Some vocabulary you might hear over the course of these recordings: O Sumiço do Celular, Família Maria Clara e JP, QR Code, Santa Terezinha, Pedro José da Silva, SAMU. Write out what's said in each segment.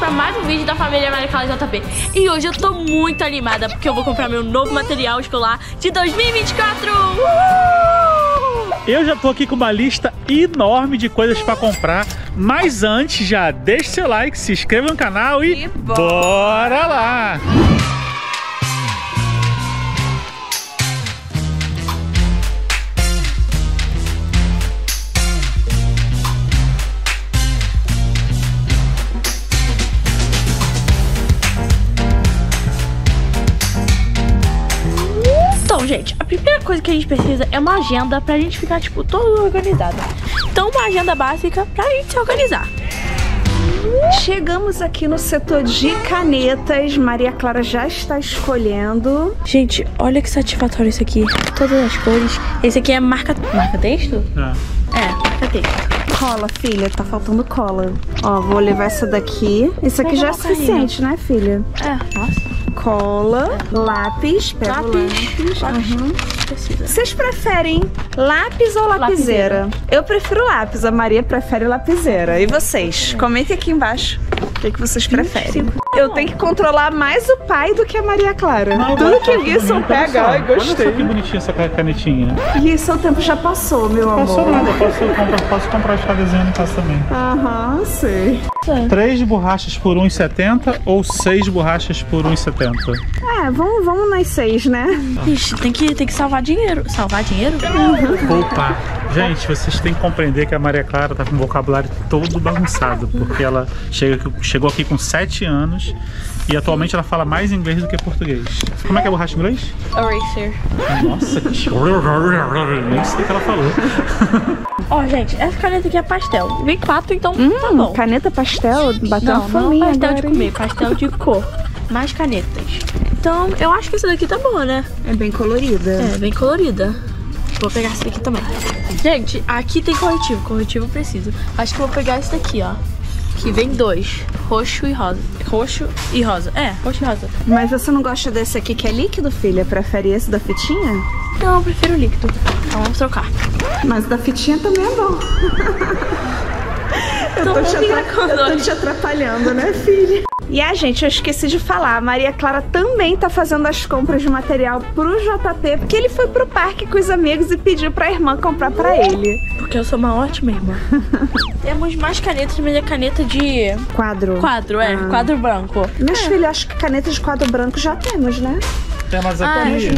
para mais um vídeo da Família Maria Clara e JP. E hoje eu tô muito animada porque eu vou comprar meu novo material escolar de 2024. Uhul! Eu já tô aqui com uma lista enorme de coisas para comprar, mas antes já deixa seu like, se inscreva no canal e bora lá! Gente, a primeira coisa que a gente precisa é uma agenda pra gente ficar, tipo, toda organizada. Então, uma agenda básica pra gente se organizar. Chegamos aqui no setor de canetas. Maria Clara já está escolhendo. Gente, olha que satisfatório isso aqui. Todas as cores. Esse aqui é marca texto? É. É, marca texto. Cola, filha. Tá faltando cola. Ó, vou levar essa daqui. Isso aqui já é suficiente, né, filha? É, nossa. Cola, lápis, pega lápis. Uhum. Vocês preferem lápis ou lapiseira? Eu prefiro lápis, a Maria prefere lapiseira. E vocês? Comentem aqui embaixo o que vocês preferem. Eu tenho que controlar mais o pai do que a Maria Clara. Não, tudo que Wilson pega, ai, gostei. Olha só que bonitinha essa canetinha. E isso, o tempo já passou, meu amor. Passou nada, posso comprar as chavezinhas em casa também. Aham, sei. 3 borrachas por 1,70 ou 6 borrachas por 1,70? É, vamos nas 6, né? Ixi, tem que salvar dinheiro. Salvar dinheiro? Uhum. Opa! Gente, vocês têm que compreender que a Maria Clara tá com o vocabulário todo bagunçado, porque ela chegou aqui com 7 anos e atualmente ela fala mais inglês do que português. Como é que é a borracha em inglês? Eraser. Nossa, que nem sei o que ela falou. Ó, gente, essa caneta aqui é pastel. Vem 4, então tá bom. Caneta pastel? Bateu uma faminha. Não, pastel de comer, pastel de cor. Mais canetas. Então, eu acho que essa daqui tá boa, né? É bem colorida. É, bem colorida. Vou pegar essa daqui também. Gente, aqui tem corretivo. Corretivo eu preciso. Acho que eu vou pegar esse daqui, ó. Que vem 2. Roxo e rosa. Roxo e rosa. É, roxo e rosa. Mas você não gosta desse aqui que é líquido, filha? Prefere esse da fitinha? Não, eu prefiro líquido. Então vamos trocar. Mas o da fitinha também é bom. eu tô te atrapalhando, né, filha? E gente, eu esqueci de falar, a Maria Clara também tá fazendo as compras de material pro JP, porque ele foi pro parque com os amigos e pediu pra irmã comprar pra ele. Porque eu sou uma ótima irmã. Temos mais canetas, mas é caneta de... Quadro. Quadro, é. Quadro branco. Meus filhos, acho que caneta de quadro branco já temos, né? Temos aqui.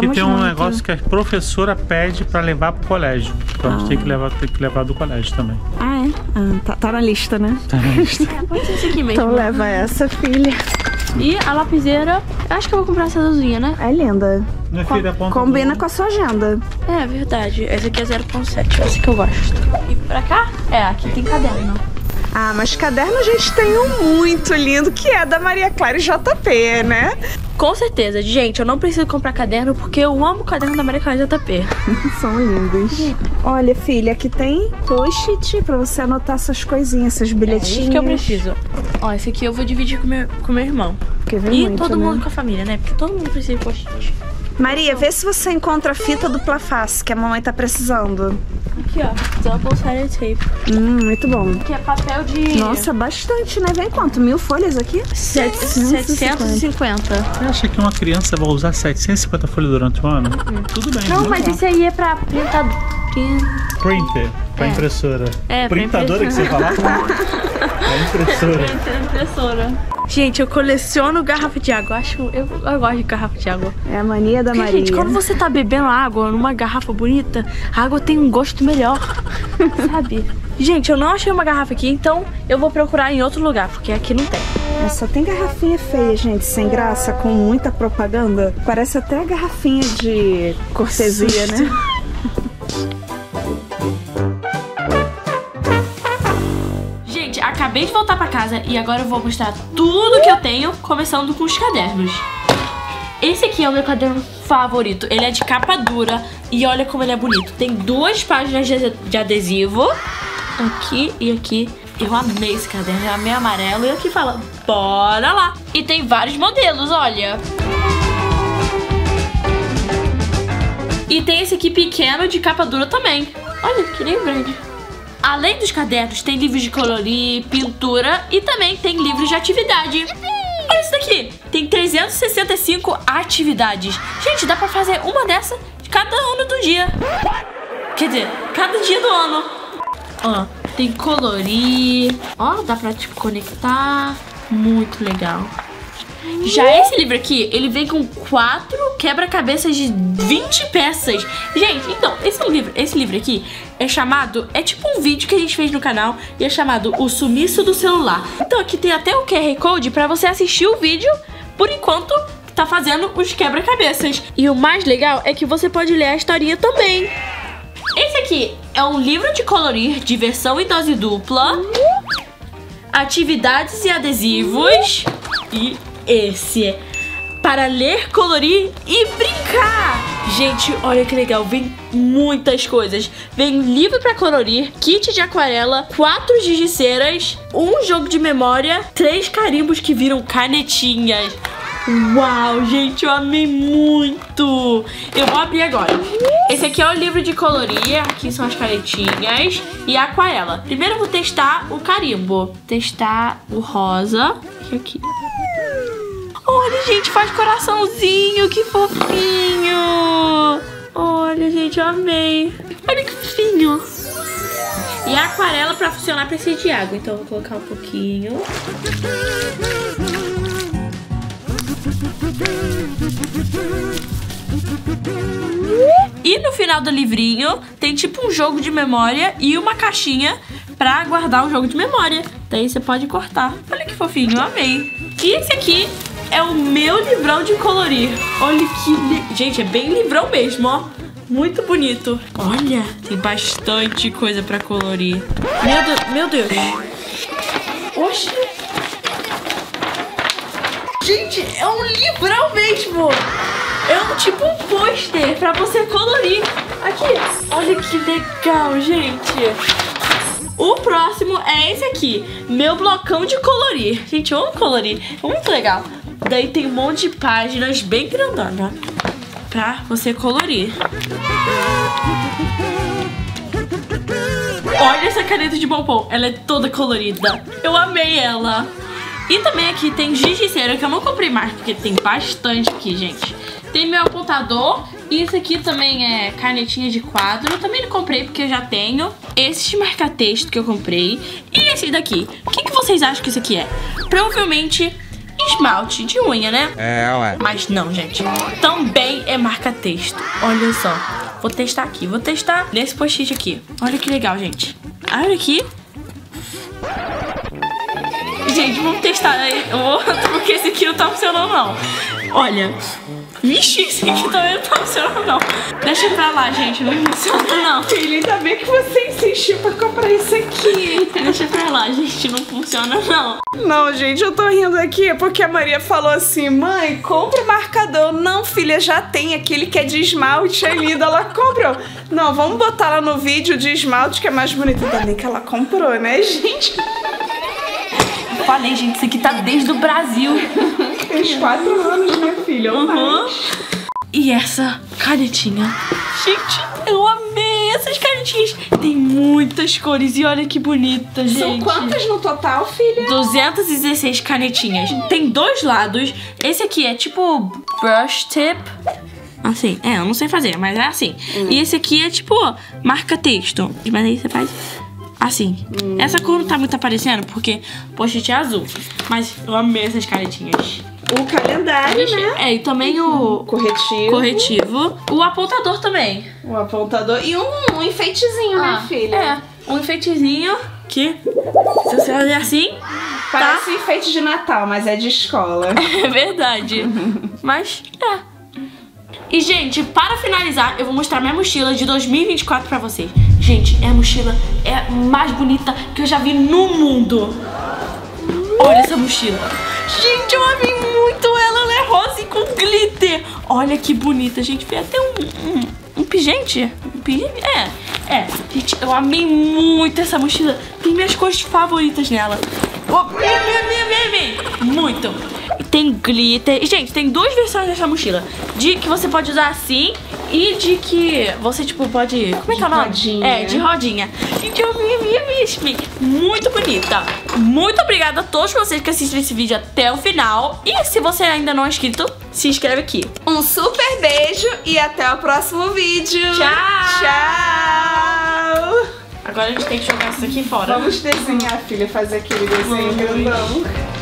Temos um negócio que a professora pede pra levar pro colégio. Então a gente tem que levar do colégio também. Ah, é? Ah, tá na lista, né? Tá na lista. Pode ser isso aqui mesmo. Então leva essa, filha. E a lapiseira, acho que eu vou comprar essa azulzinha, né? É linda. Minha filha, combina com a sua agenda. É verdade. Essa aqui é 0,7, essa que eu gosto. E pra cá? É, aqui tem caderno. Ah, mas caderno a gente tem um muito lindo, que é da Maria Clara e JP, né? Com certeza. Gente, eu não preciso comprar caderno porque eu amo o caderno da Maria Clara e JP. São lindos. Olha, filha, aqui tem post-it pra você anotar essas coisinhas, esses bilhetinhos. É isso que eu preciso. Ó, esse aqui eu vou dividir com meu irmão. E muito, todo mundo com a família, né? Porque todo mundo precisa de post-it. Maria, vê se você encontra a fita dupla face que a mamãe tá precisando. Aqui, ó, double-sided tape. Muito bom. Que é papel de... Nossa, bastante, né? Vem quanto? 1000 folhas aqui? 750. Você acha que uma criança vai usar 750 folhas durante um ano? Tudo bem. Não, mas isso aí é pra printar... Printer. Pra impressora. É, printadora que você fala? É impressora. Gente, eu coleciono garrafa de água. Eu gosto de garrafa de água. É a mania da Maria. Gente, quando você tá bebendo água numa garrafa bonita, a água tem um gosto melhor, sabe? Gente, eu não achei uma garrafa aqui, então eu vou procurar em outro lugar, porque aqui não tem. Só tem garrafinha feia, gente, sem graça, com muita propaganda. Parece até a garrafinha de cortesia, né? Acabei de voltar pra casa e agora eu vou mostrar tudo que eu tenho, começando com os cadernos. Esse aqui é o meu caderno favorito, ele é de capa dura e olha como ele é bonito. Tem 2 páginas de adesivo, aqui e aqui. Eu amei esse caderno, eu amei amarelo e aqui fala, bora lá! E tem vários modelos, olha! E tem esse aqui pequeno de capa dura também, olha que nem grande. Além dos cadernos, tem livros de colorir, pintura e também tem livros de atividade. Olha isso daqui! Tem 365 atividades. Gente, dá pra fazer uma dessa de cada ano do dia. Quer dizer, cada dia do ano. Ó, tem colorir. Ó, dá pra tipo conectar. Muito legal. Já esse livro aqui, ele vem com 4 quebra-cabeças de 20 peças. Gente, então, esse livro aqui é chamado... É tipo um vídeo que a gente fez no canal e é chamado O Sumiço do Celular. Então aqui tem até o QR Code pra você assistir o vídeo por enquanto tá fazendo os quebra-cabeças. E o mais legal é que você pode ler a historinha também. Esse aqui é um livro de colorir de versão em dose dupla, atividades e adesivos e... Esse é para ler, colorir e brincar. Gente, olha que legal, vem muitas coisas. Vem livro para colorir, kit de aquarela, 4 giz de ceras, um jogo de memória, 3 carimbos que viram canetinhas. Uau, gente, eu amei muito. Eu vou abrir agora. Esse aqui é o livro de colorir. Aqui são as canetinhas e a aquarela. Primeiro eu vou testar o carimbo. Vou testar o rosa. Aqui. Olha, gente, faz coraçãozinho, que fofinho. Olha, gente, eu amei. Olha que fofinho. E a aquarela, pra funcionar, precisa de água. Então eu vou colocar um pouquinho. E no final do livrinho tem tipo um jogo de memória e uma caixinha pra guardar o jogo de memória. Daí você pode cortar. Olha que fofinho, eu amei. E esse aqui é o meu livrão de colorir. Olha que... Gente, é bem livrão mesmo, ó. Muito bonito. Olha, tem bastante coisa pra colorir. Meu Deus. Oxe. Gente, é um livrão mesmo. É um tipo um pôster pra você colorir. Aqui. Olha que legal, gente. O próximo é esse aqui, meu blocão de colorir. Gente, eu amo colorir, é muito legal. Daí tem um monte de páginas bem grandona pra você colorir. Olha essa caneta de bombom, ela é toda colorida. Eu amei ela. E também aqui tem giz de cera, que eu não comprei mais, porque tem bastante aqui, gente. Tem meu apontador. E esse aqui também é canetinha de quadro. Eu também não comprei porque eu já tenho. Esse marca-texto que eu comprei. E esse daqui. O que vocês acham que isso aqui é? Provavelmente esmalte de unha, né? É, ué. Mas não, gente. Também é marca-texto. Olha só. Vou testar aqui. Vou testar nesse post-it aqui. Olha que legal, gente. Olha aqui. Gente, vamos testar aí o outro, porque esse aqui não tá funcionando, não. Olha. Vixe, esse aqui também não tá funcionando, não. Deixa pra lá, gente, não funciona, não. Filha, ainda bem que você insistiu pra comprar isso aqui. Deixa pra lá, gente, não funciona, não. Não, gente, eu tô rindo aqui porque a Maria falou assim: mãe, compra o marcador. Não, filha, já tem aquele que é de esmalte ali. Ela comprou. Não, vamos botar lá no vídeo de esmalte que é mais bonito. Ainda bem que ela comprou, né, gente? Eu falei, gente, isso aqui tá desde o Brasil. Fez 4 anos, minha filha. Uhum. E essa canetinha. Gente, eu amei essas canetinhas. Tem muitas cores e olha que bonita, gente. São quantas no total, filha? 216 canetinhas. Tem 2 lados. Esse aqui é tipo brush tip. Assim, é, eu não sei fazer, mas é assim. E esse aqui é tipo marca-texto. Mas aí você faz... Assim, essa cor não tá muito aparecendo porque o post-it é azul. Mas eu amei essas canetinhas. O calendário, né? É, e também o corretivo. O apontador também. O apontador e um enfeitezinho, né, filha? É, um enfeitezinho que, se você olhar assim... Parece enfeite de Natal, mas é de escola. É verdade. Mas, é. E, gente, para finalizar, eu vou mostrar minha mochila de 2024 pra vocês. Gente, a mochila é a mais bonita que eu já vi no mundo. Olha essa mochila. Gente, eu amei muito ela. Ela é rosa e com glitter. Olha que bonita, gente. Veio até um pingente. Um pingente? É. Gente, eu amei muito essa mochila. Tem minhas cores favoritas nela. Muito. Tem glitter. Gente, tem 2 versões dessa mochila. De que você pode usar assim e de que você, tipo, pode... Como é que é o nome? Rodinha. É, de rodinha. Gente, eu vi, muito bonita. Muito obrigada a todos vocês que assistem esse vídeo até o final. E se você ainda não é inscrito, se inscreve aqui. Um super beijo e até o próximo vídeo. Tchau! Tchau! Agora a gente tem que jogar isso aqui fora. Vamos desenhar, filha, fazer aquele desenho grandão.